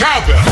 chopper.